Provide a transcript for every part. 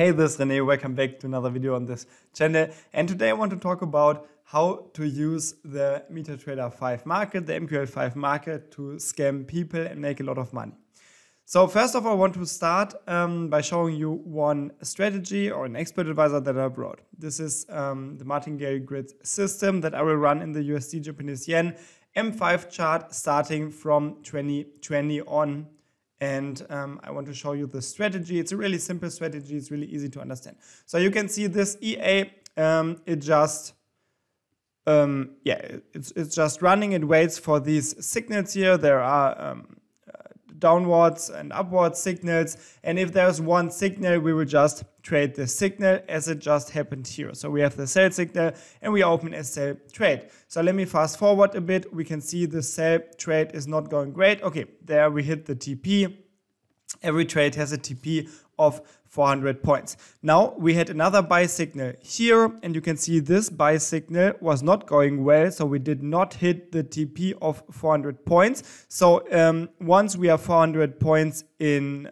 Hey, this is René, welcome back to another video on this channel. And today I want to talk about how to use the MetaTrader 5 market, the MQL5 market, to scam people and make a lot of money. So first of all, I want to start by showing you one strategy or an expert advisor that I brought. This is the Martingale grid system that I will run in the USD Japanese yen M5 chart starting from 2020 on. And I want to show you the strategy. It's a really simple strategy. It's really easy to understand. So you can see this EA, it's just running. It waits for these signals here. There are downwards and upward signals. And if there's one signal, we will just trade the signal as it just happened here. So we have the sell signal and we open a sell trade. So let me fast forward a bit. We can see the sell trade is not going great. Okay, there we hit the TP. Every trade has a TP of 400 points. Now we had another buy signal here, and you can see this buy signal was not going well, so we did not hit the TP of 400 points. So once we are 400 points in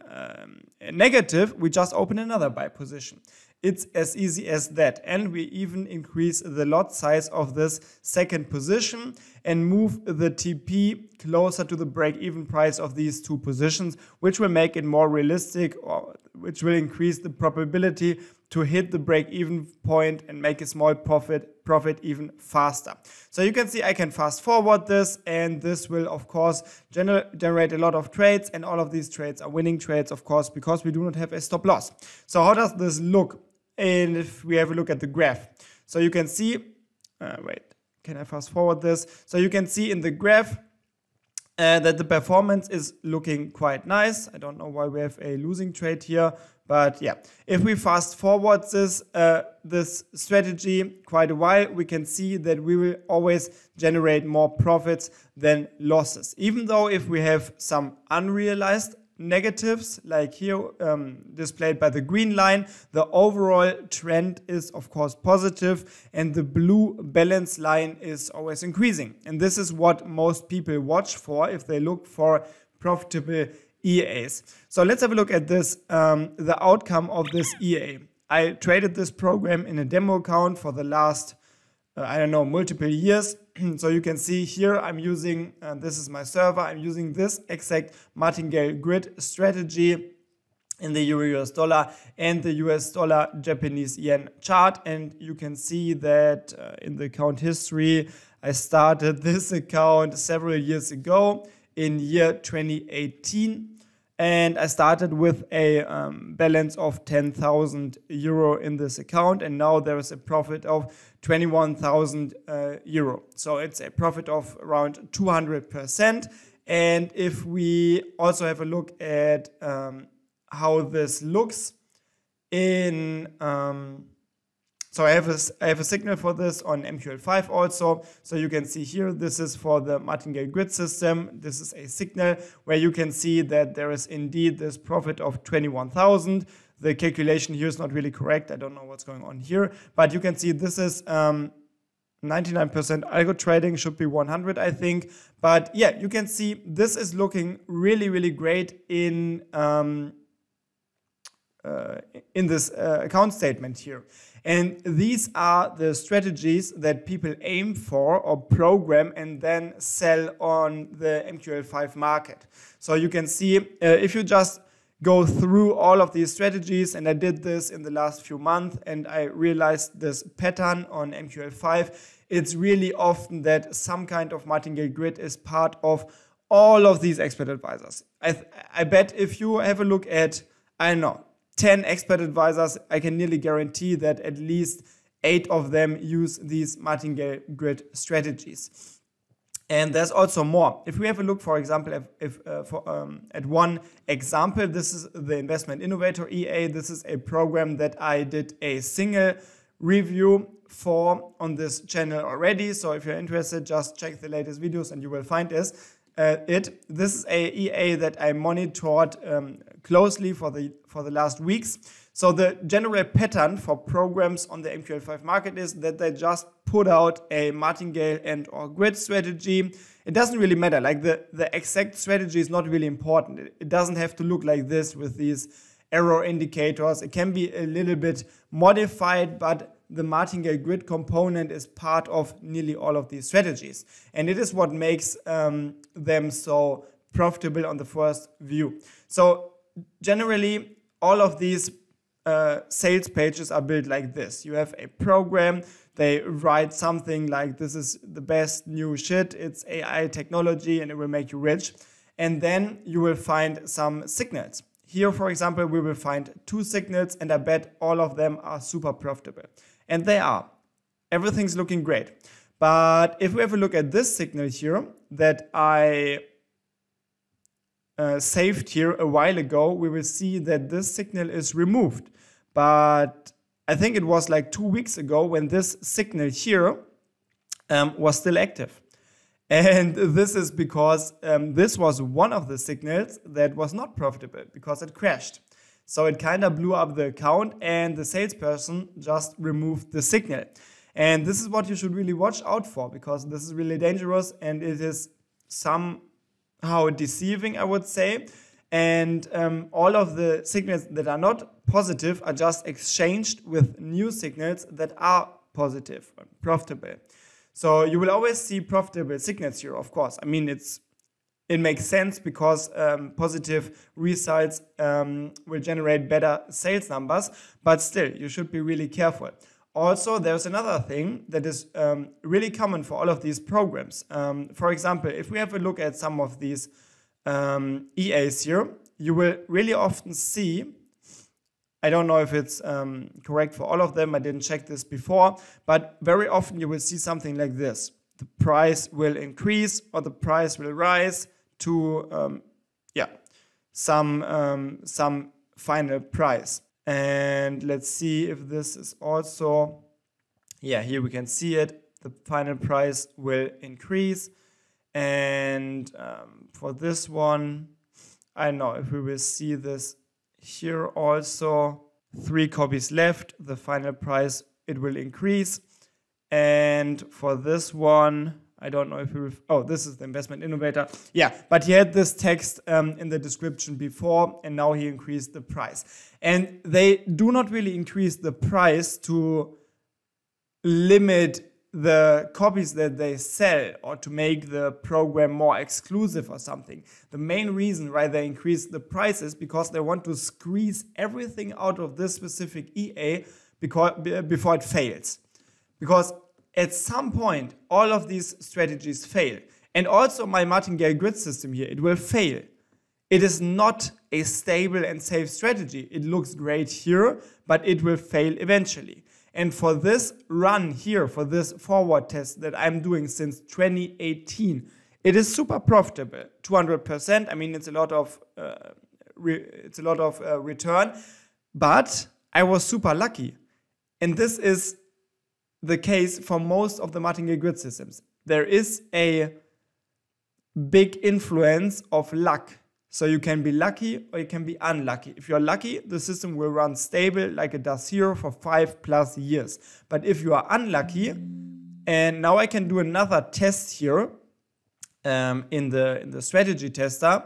negative, we just open another buy position. It's as easy as that. And we even increase the lot size of this second position and move the TP closer to the break-even price of these two positions, which will make it more realistic, or which will increase the probability to hit the break-even point and make a small profit even faster. So you can see I can fast forward this, and this will of course generate a lot of trades, and all of these trades are winning trades, of course, because we do not have a stop loss. So how does this look? And if we have a look at the graph, so you can see, can I fast forward this? So you can see in the graph that the performance is looking quite nice. I don't know why we have a losing trade here, but yeah, if we fast forward this this strategy quite a while, we can see that we will always generate more profits than losses. Even though if we have some unrealized negatives, like here displayed by the green line, the overall trend is of course positive, and the blue balance line is always increasing. And this is what most people watch for if they look for profitable EAs. So let's have a look at this, the outcome of this EA. I traded this program in a demo account for the last, I don't know, multiple years. So you can see here I'm using, this is my server, I'm using this exact Martingale grid strategy in the Euro US dollar and the US dollar Japanese yen chart. And you can see that in the account history, I started this account several years ago in year 2018. And I started with a balance of 10,000 euro in this account, and now there is a profit of 21,000 euro. So it's a profit of around 200%. And if we also have a look at how this looks in... So I have a signal for this on MQL5 also. So you can see here, this is for the Martingale grid system. This is a signal where you can see that there is indeed this profit of 21,000. The calculation here is not really correct. I don't know what's going on here, but you can see this is 99% algo trading, should be 100, I think. But yeah, you can see this is looking really, really great in this account statement here. And these are the strategies that people aim for or program and then sell on the MQL5 market. So you can see if you just go through all of these strategies, and I did this in the last few months, and I realized this pattern on MQL5, it's really often that some kind of Martingale grid is part of all of these expert advisors. I bet if you have a look at, I don't know, 10 expert advisors, I can nearly guarantee that at least 8 of them use these Martingale grid strategies. And there's also more. If we have a look, for example, at one example, this is the Investment Innovator EA. This is a program that I did a single review for on this channel already. So if you're interested, just check the latest videos and you will find this. This is a EA that I monitored closely for the last weeks. So the general pattern for programs on the MQL5 market is that they just put out a Martingale and or grid strategy. It doesn't really matter. Like the exact strategy is not really important. It doesn't have to look like this with these error indicators. It can be a little bit modified, but the Martingale grid component is part of nearly all of these strategies. And it is what makes them so profitable on the first view. So generally, all of these sales pages are built like this. You have a program, they write something like, this is the best new shit, it's AI technology and it will make you rich. And then you will find some signals. Here, for example, we will find 2 signals, and I bet all of them are super profitable. And they are. Everything's looking great. But if we have a look at this signal here that I saved here a while ago, we will see that this signal is removed. But I think it was like 2 weeks ago when this signal here was still active. And this is because this was one of the signals that was not profitable because it crashed. So it kind of blew up the account and the salesperson just removed the signal. And this is what you should really watch out for, because this is really dangerous and it is somehow deceiving, I would say. And all of the signals that are not positive are just exchanged with new signals that are positive and profitable. So you will always see profitable signals here, of course. I mean, it makes sense because positive results will generate better sales numbers, but still, you should be really careful. Also, there's another thing that is really common for all of these programs. For example, if we have a look at some of these EAs here, you will really often see, I don't know if it's correct for all of them, I didn't check this before, but very often you will see something like this. The price will increase or the price will rise to some final price. And let's see if this is also, here we can see it. The final price will increase. And for this one, I don't know if we will see this. Here also 3 copies left, the final price, it will increase. And for this one, I don't know if we, oh, this is the Investment Innovator. Yeah, but he had this text in the description before, and now he increased the price. And they do not really increase the price to limit the copies that they sell or to make the program more exclusive or something. The main reason why they increase the price is because they want to squeeze everything out of this specific EA before it fails. Because at some point, all of these strategies fail. And also my Martingale grid system here, it will fail. It is not a stable and safe strategy. It looks great here, but it will fail eventually. And for this run here, for this forward test that I'm doing since 2018, it is super profitable, 200%. I mean, it's a lot of return, but I was super lucky. And this is the case for most of the Martingale grid systems. There is a big influence of luck. So you can be lucky or you can be unlucky. If you're lucky, the system will run stable like it does here for 5+ years. But if you are unlucky, and now I can do another test here in the strategy tester.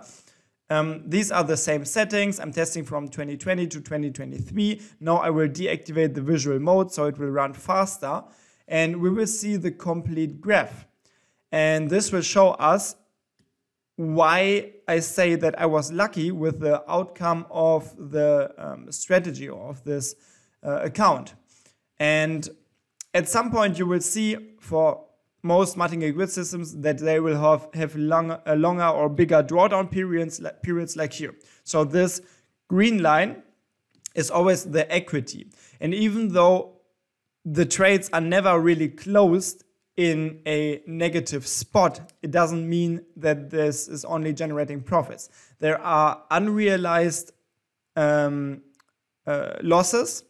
These are the same settings. I'm testing from 2020 to 2023. Now I will deactivate the visual mode so it will run faster. And we will see the complete graph. And this will show us why I say that I was lucky with the outcome of the strategy or of this account. And at some point you will see for most Martingale grid systems that they will have longer or bigger drawdown periods like here. So this green line is always the equity. And even though the trades are never really closed in a negative spot, it doesn't mean that this is only generating profits. There are unrealized losses.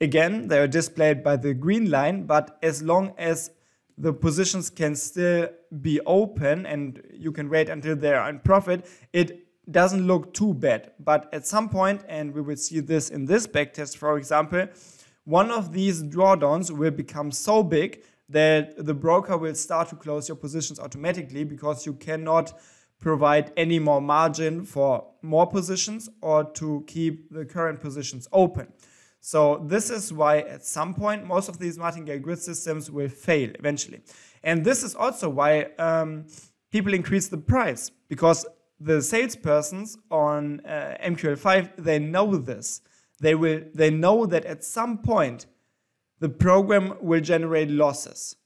Again, they are displayed by the green line, but as long as the positions can still be open and you can wait until they are in profit, it doesn't look too bad. But at some point, and we will see this in this backtest, for example, one of these drawdowns will become so big that the broker will start to close your positions automatically because you cannot provide any more margin for more positions or to keep the current positions open. So this is why at some point most of these Martingale grid systems will fail eventually. And this is also why people increase the price, because the salespersons on MQL5, they know this. They know that at some point the program will generate losses.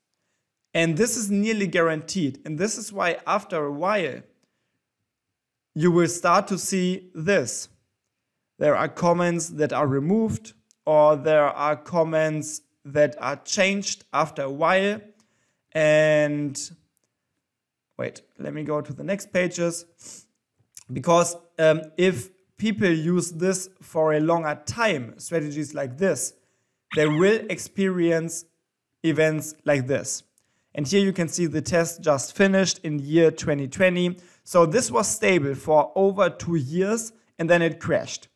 And this is nearly guaranteed. And this is why after a while, you will start to see this. There are comments that are removed, or there are comments that are changed after a while. And wait, let me go to the next pages. Because if people use this for a longer time, strategies like this, they will experience events like this. And here you can see the test just finished in year 2020. So this was stable for over 2 years, and then it crashed.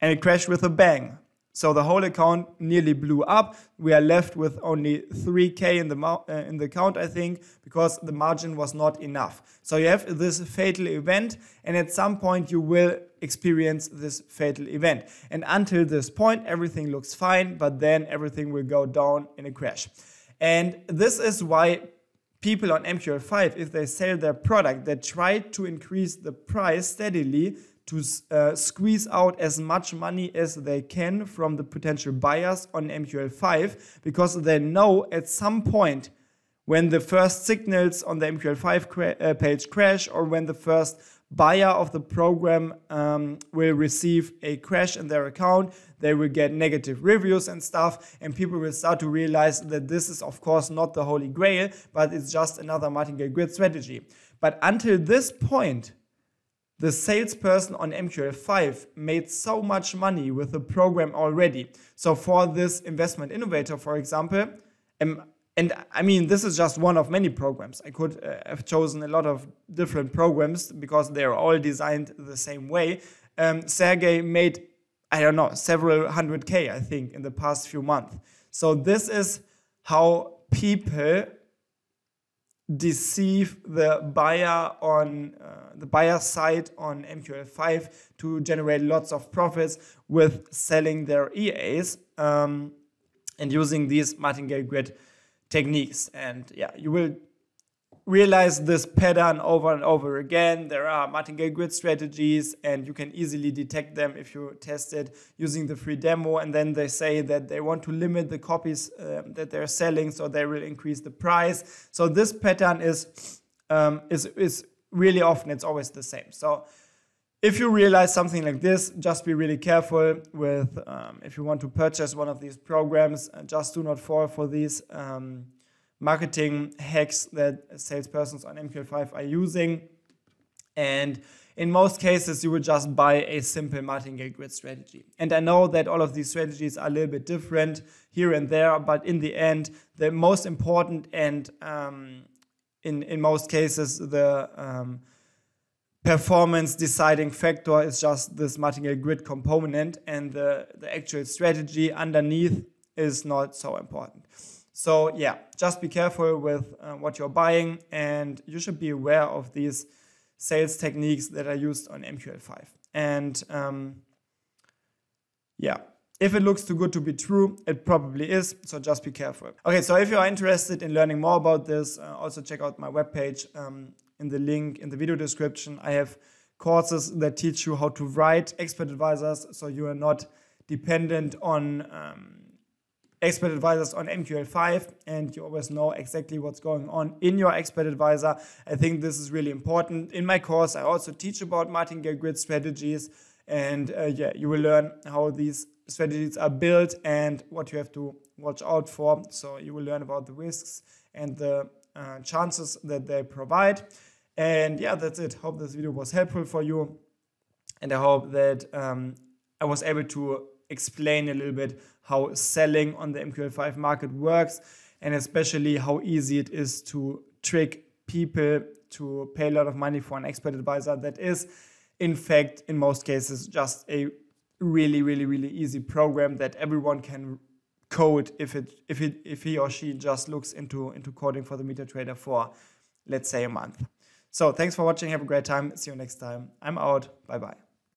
And it crashed with a bang. So the whole account nearly blew up. We are left with only 3K in the account, I think, because the margin was not enough. So you have this fatal event, and at some point you will experience this fatal event. And until this point, everything looks fine, but then everything will go down in a crash. And this is why people on MQL5, if they sell their product, they try to increase the price steadily to squeeze out as much money as they can from the potential buyers on MQL5, because they know at some point when the first signals on the MQL5 page crash, or when the first buyer of the program will receive a crash in their account, they will get negative reviews and stuff, and people will start to realize that this is of course not the holy grail, but it's just another Martingale grid strategy. But until this point, the salesperson on MQL5 made so much money with the program already. So for this investment innovator, for example, and I mean, this is just one of many programs. I could have chosen a lot of different programs because they're all designed the same way. Sergey made, I don't know, several hundred K, I think, in the past few months. So this is how people deceive the buyer on the buyer side on MQL5 to generate lots of profits with selling their EAs and using these Martingale grid techniques. And yeah, you will realize this pattern over and over again. There are Martingale grid strategies, and you can easily detect them if you test it using the free demo. And then they say that they want to limit the copies that they're selling, so they will increase the price. So this pattern is really often, it's always the same. So if you realize something like this, just be really careful with, if you want to purchase one of these programs, just do not fall for these marketing hacks that salespersons on MQL5 are using. And in most cases, you will just buy a simple Martingale grid strategy. And I know that all of these strategies are a little bit different here and there, but in the end, the most important and in most cases, the performance deciding factor is just this Martingale grid component, and the actual strategy underneath is not so important. So yeah, just be careful with what you're buying, and you should be aware of these sales techniques that are used on MQL5. And yeah, if it looks too good to be true, it probably is, so just be careful. Okay, so if you are interested in learning more about this, also check out my webpage. In the link in the video description, I have courses that teach you how to write expert advisors, so you are not dependent on expert advisors on MQL5, and you always know exactly what's going on in your expert advisor. I think this is really important. In my course, I also teach about Martingale grid strategies, and yeah, you will learn how these strategies are built and what you have to watch out for. So you will learn about the risks and the chances that they provide. And yeah, that's it. Hope this video was helpful for you, and I hope that I was able to explain a little bit how selling on the MQL5 market works, and especially how easy it is to trick people to pay a lot of money for an expert advisor that is, in fact, in most cases, just a really easy program that everyone can code if he or she just looks into coding for the MetaTrader 4, let's say, a month. So thanks for watching. Have a great time. See you next time. I'm out. Bye bye.